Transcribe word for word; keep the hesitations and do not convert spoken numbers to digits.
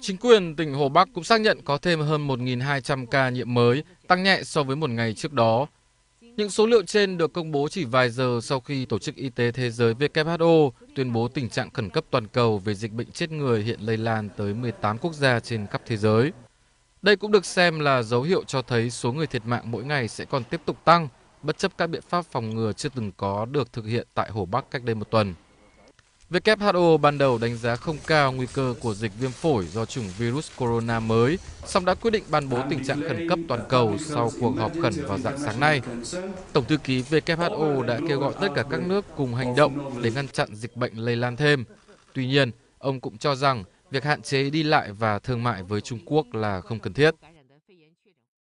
Chính quyền tỉnh Hồ Bắc cũng xác nhận có thêm hơn một nghìn hai trăm ca nhiễm mới, tăng nhẹ so với một ngày trước đó. Những số liệu trên được công bố chỉ vài giờ sau khi Tổ chức Y tế Thế giới W H O tuyên bố tình trạng khẩn cấp toàn cầu về dịch bệnh chết người hiện lây lan tới mười tám quốc gia trên khắp thế giới. Đây cũng được xem là dấu hiệu cho thấy số người thiệt mạng mỗi ngày sẽ còn tiếp tục tăng, bất chấp các biện pháp phòng ngừa chưa từng có được thực hiện tại Hồ Bắc cách đây một tuần. W H O ban đầu đánh giá không cao nguy cơ của dịch viêm phổi do chủng virus corona mới, song đã quyết định ban bố tình trạng khẩn cấp toàn cầu sau cuộc họp khẩn vào rạng sáng nay. Tổng thư ký W H O đã kêu gọi tất cả các nước cùng hành động để ngăn chặn dịch bệnh lây lan thêm. Tuy nhiên, ông cũng cho rằng việc hạn chế đi lại và thương mại với Trung Quốc là không cần thiết.